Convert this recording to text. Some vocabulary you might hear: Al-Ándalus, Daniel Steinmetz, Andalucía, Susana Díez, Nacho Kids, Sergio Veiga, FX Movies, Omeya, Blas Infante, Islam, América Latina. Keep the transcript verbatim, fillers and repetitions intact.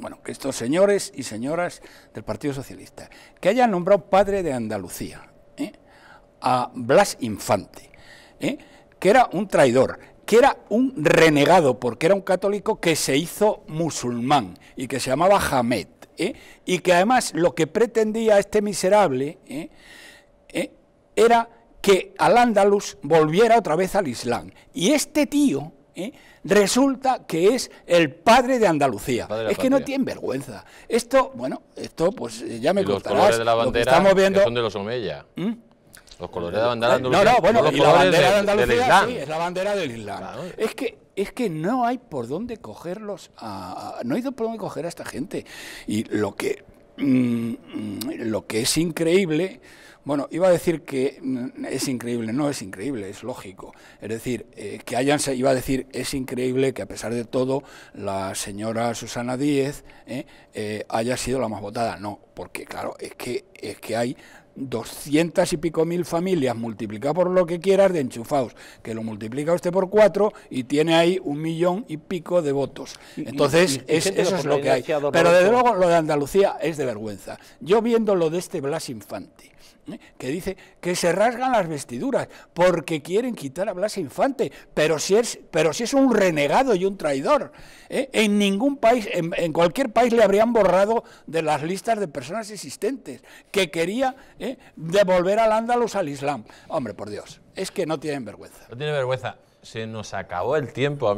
bueno, que estos señores y señoras del Partido Socialista, que hayan nombrado padre de Andalucía ¿eh? a Blas Infante, ¿eh? que era un traidor, que era un renegado, porque era un católico que se hizo musulmán y que se llamaba Hamed, ¿eh? y que además lo que pretendía este miserable ¿eh? ¿eh? era que Al-Ándalus volviera otra vez al Islam. Y este tío ¿eh? resulta que es el padre de Andalucía. Padre de es que patria. No tienen vergüenza. Esto, bueno, esto pues ya me contarás. Los colores de la bandera estamos viendo... son de los Omeya. ¿Mm? Los colores de la bandera de Andalucía. No, no, bueno, no, y la bandera de Andalucía, sí, es la bandera del Islam. Claro. Es que es que no hay por dónde cogerlos, a, a, no hay por dónde coger a esta gente. Y lo que, mmm, lo que es increíble, bueno, iba a decir que mmm, es increíble, no es increíble, es lógico. Es decir, eh, que hayan, iba a decir, es increíble que a pesar de todo, la señora Susana Díez eh, eh, haya sido la más votada. No, porque claro, es que, es que hay... doscientas y pico mil familias multiplicado por lo que quieras de enchufados, que lo multiplica usted por cuatro y tiene ahí un millón y pico de votos. Entonces, y, y, y, es, y eso es lo que hay. Pero desde luego lo de Andalucía es de vergüenza. Yo viendo lo de este Blas Infante, ¿eh? que dice que se rasgan las vestiduras porque quieren quitar a Blas Infante, pero si es, pero si es un renegado y un traidor. ¿eh? En ningún país, en, en cualquier país le habrían borrado de las listas de personas existentes, que quería... ¿eh? devolver al Al-Ándalus al Islam. Hombre, por Dios, es que no tienen vergüenza. No tienen vergüenza. Se nos acabó el tiempo, amigos.